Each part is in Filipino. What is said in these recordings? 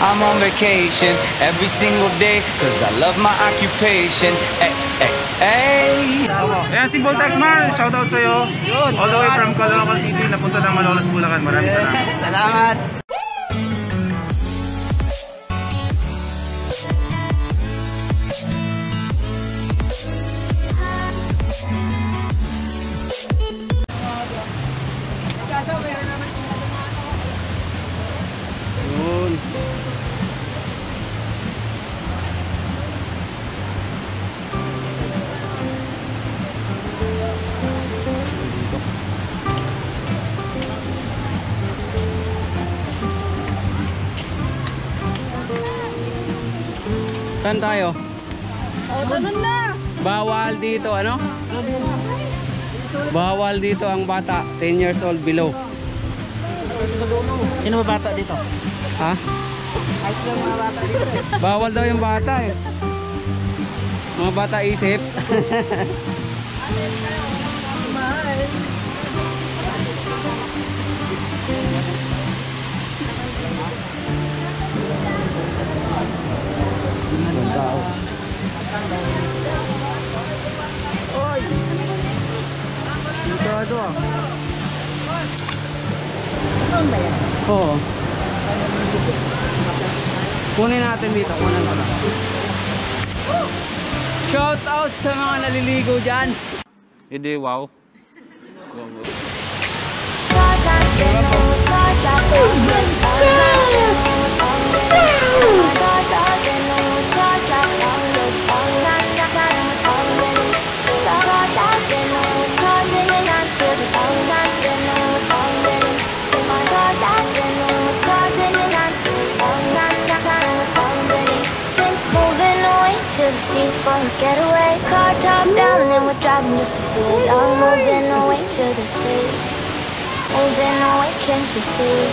I'm on vacation every single day cause I love my occupation. Ayan, Simple TechMar, shout out sa'yo. All the way from Caloocan City, napunta ng Malolos, Bulacan. Maraming salamat. Salamat. Saan tayo? O, doon na! Bawal dito, ano? Bawal dito ang bata, 10 years old below. Sino ba bata dito? Ha? Ayos lang mga bata dito eh. Bawal daw yung bata eh. Mga bata isip. Ito ah. Doon ba yan? Oo. Kunin natin dito. Kunin natin. Shout out sa mga naliligo dyan. Hindi, wow. For a getaway, car top down, then we're driving just to feel young. Moving away to the sea, moving away, can't you see?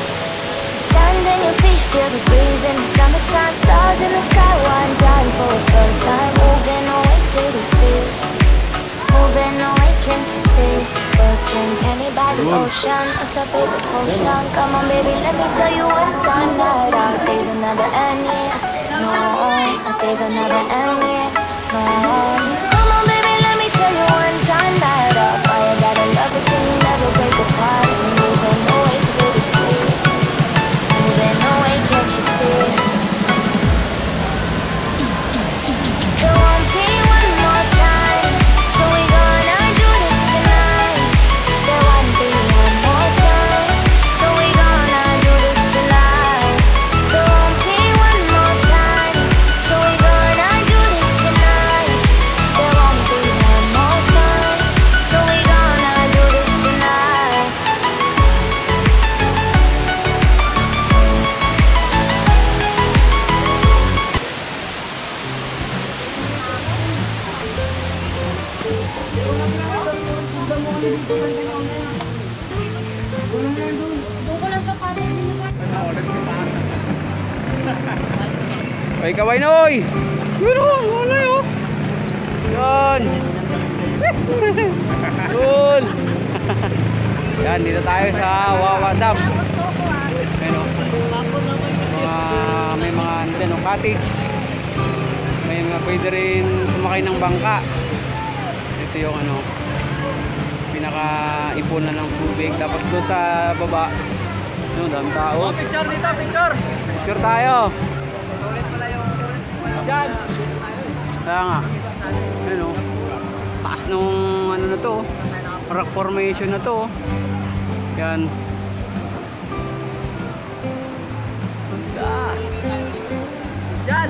Sand in your feet, feel the breeze in the summertime. Stars in the sky, one dying for the first time. Moving away to the sea, moving away, can't you see? We'll drink any by the ocean, it's our favorite potion. Come on baby, let me tell you one time that our days will never end, yeah. No, our days will never end, yeah. Come on baby, let me tell you one time that I'll fire that I love it till you never break apart. Moving away to the sea, moving away, can't you see? There won't be one more time, so we gonna do this tonight. There won't be one more time, so we gonna do this tonight. There won't be one more time, so we gonna do this tonight. There won't be one more time, so we gonna do this tonight. Ay, kaway na, oy! Meron! Wala yun! Yan! Cool! Yan, dito tayo sa Wawa Dam. May mga cottage. May mga pwede rin sumakay ng bangka. Ito yung ano, pinaka-ipunan ng tubig. Tapos doon sa baba, yung daming tao. Picture dito, picture! Picture tayo! Diyan! Kaya nga, ano, taas nung ano na to, rock formation na to. Yan. Diyan!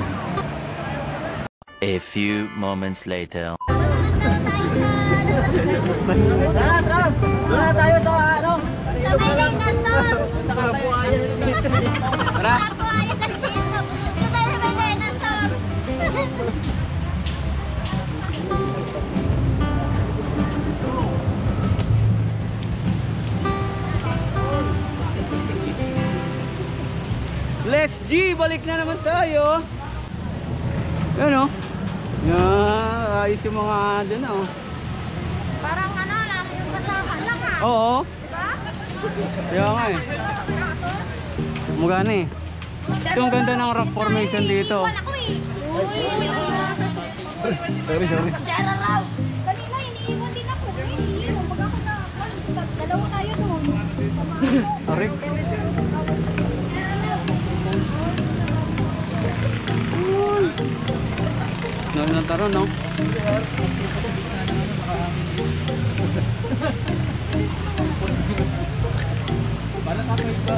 A few moments later. Tara, tara! Tara tayo sa ano? Kamayay na to! Tara! Let's G! Balik na naman tayo! Yan o! Yeah, ayos yung mga dun o. Parang ano lang, yung kasama lang ha? Oo! Diba? Kaya nga eh. Magana eh. Ang ganda ng rock formation dito. Sorry. Kanina iniiwan din ako. Pag ako na, dalawa tayo doon. Arik. Noon ng taro, no? Balat ako iba.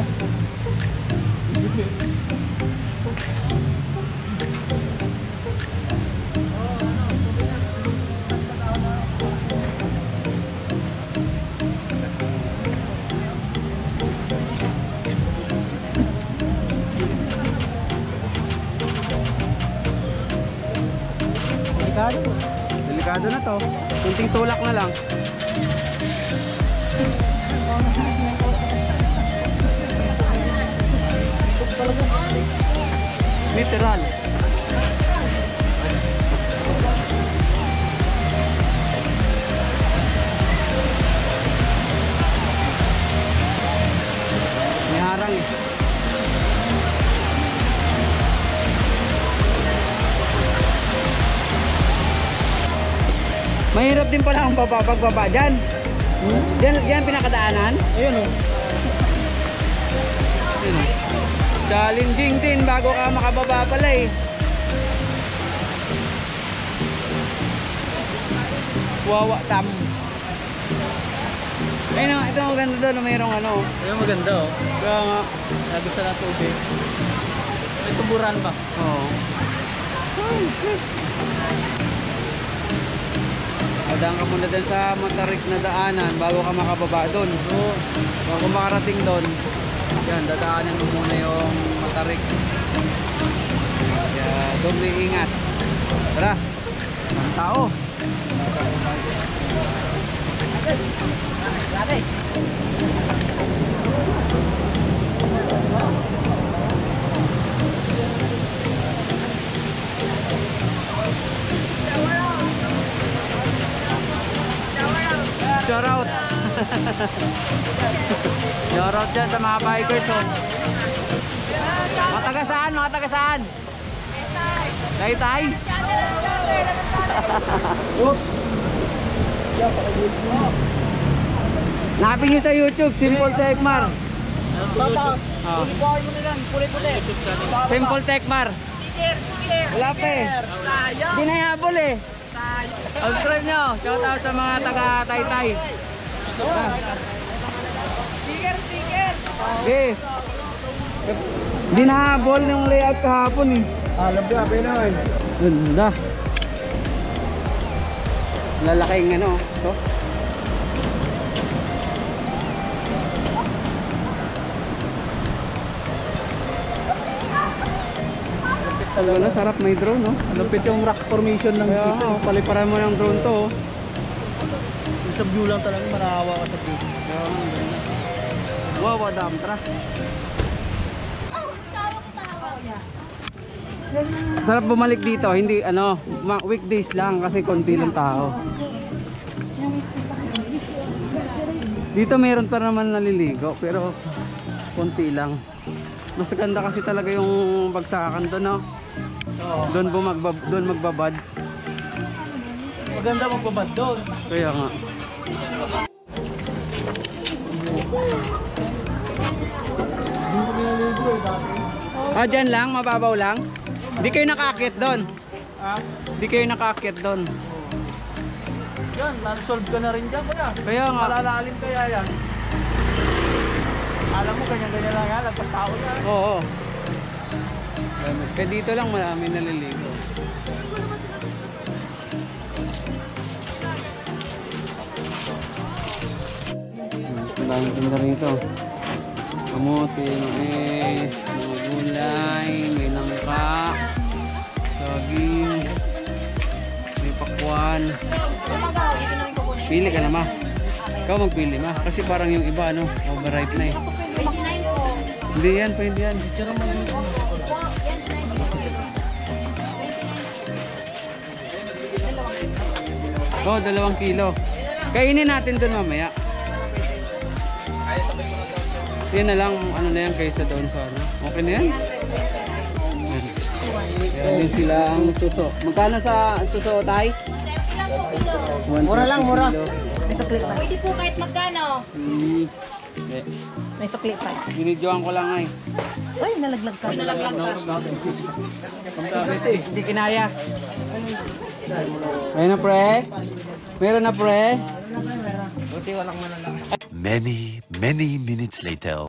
Delikado na to. Kunting tulak na lang. Literal. May harang eh. Mahirap din pala ang pagbaba dyan. Yan pinakadaanan. Ayun o. Challenging din bago ka makababa pala eh. Wawa tam. Ayun o, ito maganda doon. Mayroong ano. Ayun maganda o. Kaya nga. Lagos na tubig. May tuburan pa. Oo. Padaan ka muna dyan sa matarik na daanan bago ka makababa doon. So, bago makarating doon, yan, dadaanan mo muna yung matarik. Kaya doon may ingat. Tara, ang tao. Shout out. Shout out dyan sa mga bikers. Mga taga saan? Mga taga saan? Daytay. Hanapin nyo sa YouTube, Simple TechMar. Simple TechMar. Wala pa eh. Hindi na yabol eh. Subscribe nyo, shout out sa mga taga Taytay. Sticker okay. Dinahabol yung layout kahapon eh. Alam niya, pinahay. Ganda. Lalaking ano to. Wala, sarap may drone, no? Lupit yung rock formation ng dito. Paliparan mo ng drone to. Sa view lang talaga para hawa ka sa view. Wow, madam, tara. Sarap bumalik dito. Hindi, ano, weekdays lang kasi konti lang tao. Dito meron pa naman naliligo, pero konti lang. Mas ganda kasi talaga yung bagsakan doon, no? Oo. Doon magbabad. Maganda magbabad doon. Kaya nga. Ah, dyan lang? Mababaw lang? Hindi kayo nakaakit doon? Ha? Hindi kayo nakaakit doon? Yan, non-solve ka na rin dyan, kaya. Kaya nga. Malalalim kaya yan. Alam mo, ganyan-ganyan lang yan. Lagpas tao na. Oo. Kaya dito lang marami naliligo. Marami tumita rito. Kamote, mais, mga gulay, may langka, saging, may pakwan. Pili ka na, ma. Ikaw magpili, ma. Kasi parang yung iba, ano, overripe na eh. Hindi yan, pwede yan. Oh, 2 kilo. Kainin natin doon mamaya. Yun na lang, ano na yan kaysa doon sa ano. Okay na yan? Yan din sila ang suso. Magkano sa suso, Tay? Mura lang, mura. May sukli pa. Pwede po kahit magkano. May sukli pa. Binidyohan ko lang ay. Uy, nalaglag ka. Uy, nalaglag ka. Hindi kinaya. Mayroon na, pre? Mayroon na, pre? Buti walang manalala. Many minutes later.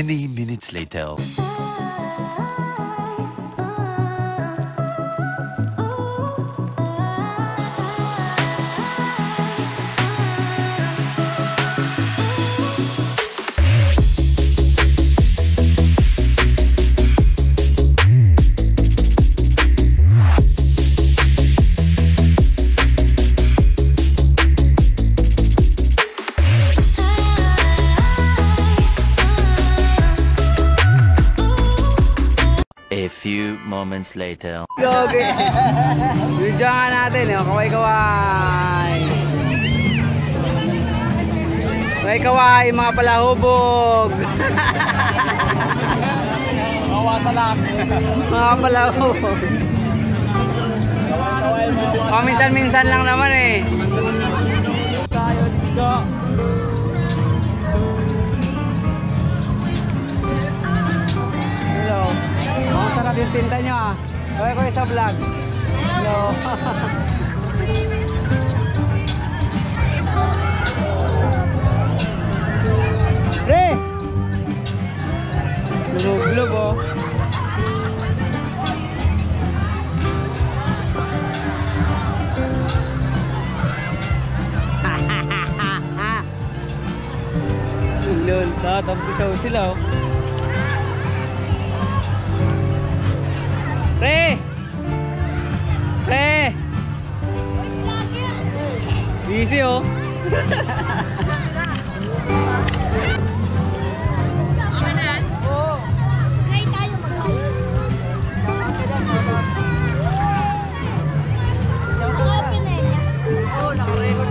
Many minutes later. A few moments later. Okay. Video nga natin. Kaway-kaway. Kaway-kaway, mga palahubog. Mga palahubog. Paminsan-minsan lang naman eh. Tayo dito. Sarap yung tinta nyo ah. Okay ko sa vlog. Hello. Pre! Lulog-log oh. Lulog. Tatampisaw sila oh. Pre! Pre! Uy, vlogger! Easy oh! Amanan? Oo! Try tayo mag-ayo! Naka-open eh! Oo, naka-record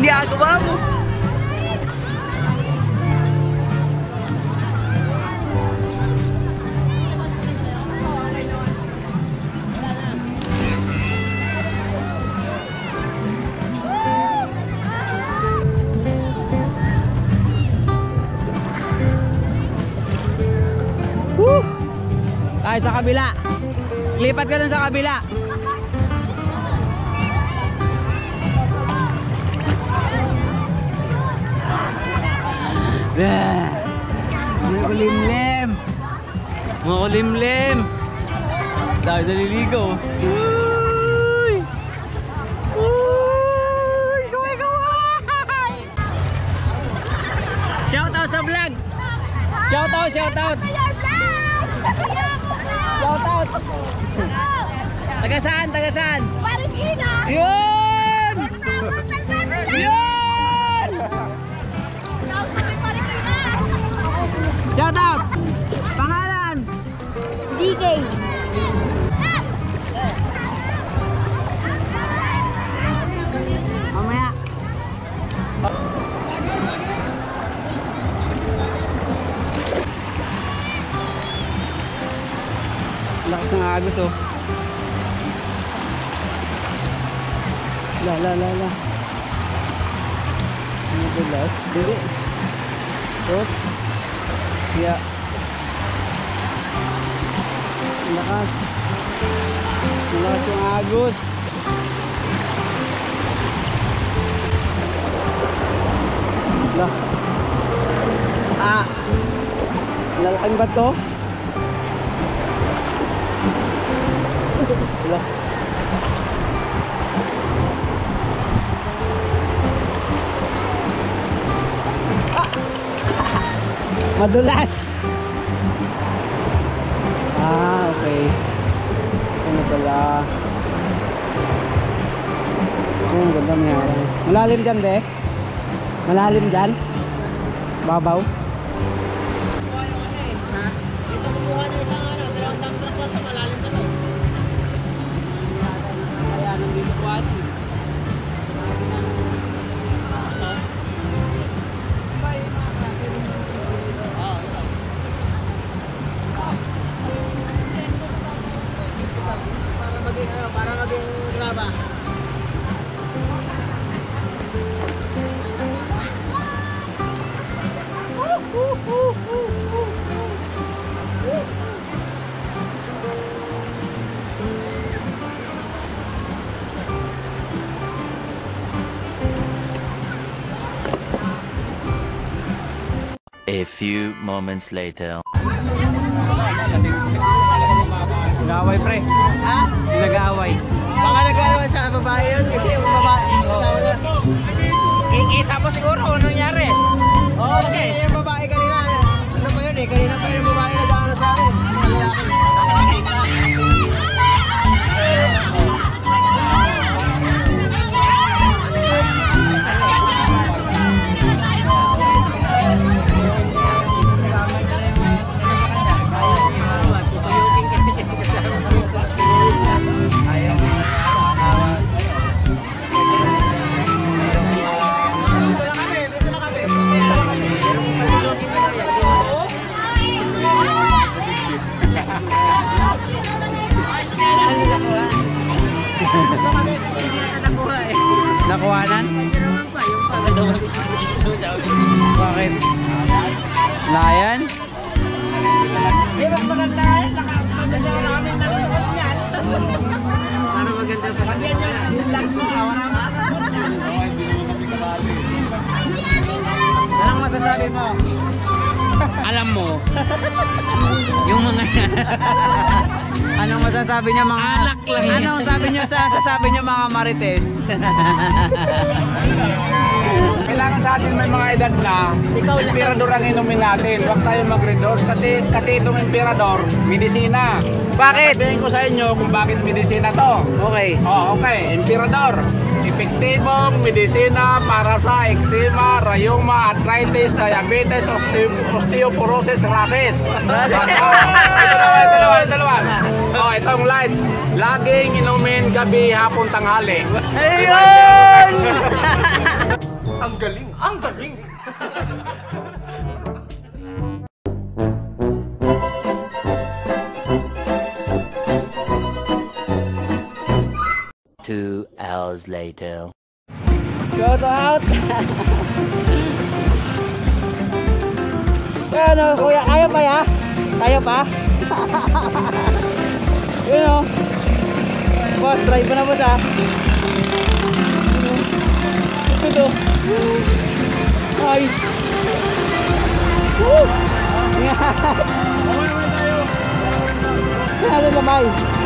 ginagawa mo? Woo! Tayo sa kabila. Lipat ka dun sa kabila. Mga kulimlim. Mga kulimlim. Dahil naliligo. Uy! Uy! Gaway! Shout out sa vlog! Shout out! Shout out! Shout out! Taga saan? Taga saan? Marikina! Yun! Yun! Shout out! Pangalan? DK! Mamaya! Lakas ng agos oh. La la la la. Magulas. Dili. Oh. Yeah. Lakas. Lakas ng agos. La. Ah. Lalaking ba to? Wala. Ah! Madulas. Ah, okay. Ano pala? Oh, ganda niya. Malalim dyan, be. Malalim dyan. Babaw. A few moments later. Nag-aaway pre. Ha? Nag-aaway. Baka nag-aaway sa babae yun kasi yung babae. Kasama na. Kikita mo siguro kung nangyari. Oo, okay. Yung babae kanina. Ano pa yun eh? Kanina pa yung babae na daan na sa akin. Nakuhanan? Bakit? Layan? Di ba maganda yan? Maganda na kami nalulukot yan. Ano maganda pa? Maganda yan. Yung lag mo, wala ka. Anong masasabi mo? Alam mo. Yung mga yan. Anong masasabi niya mga alak lang? Anong sabi niya sasabi niya mga marites? Kailangan sa atin may mga edad na emperador ang inumin natin. Huwag tayo mag-redor kasi itong emperador, medisina. Bakit? Sabihin ko sa inyo kung bakit medisina to. Okay. Oh, okay. Emperador. Epektibong medisina para sa eczema, rayoma, arthritis, diabetes, osteoporosis, rases. Dalawa. Oh, itong lights. Laging inumin gabi, hapon, tanghali. Ayun! Ang galing, ang galing! Hours later. Got out. Ano, kuya, kaya pa ya? Kaya pa? You know, boss, try pa na boss ha. Ito. Ay. Woo! Ano ba tayo? Ano ba tayo?